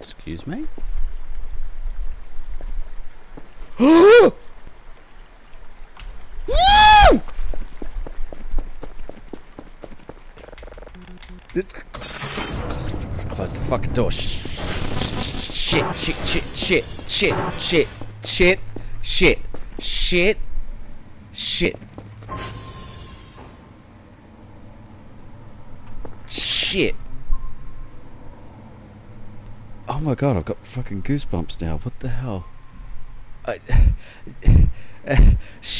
Excuse me? Woo! Close the fucking door. Shit, shit, shit, shit, shit, shit, shit, shit, shit, shit. Shit. Oh my god, I've got fucking goosebumps now. What the hell? Shit.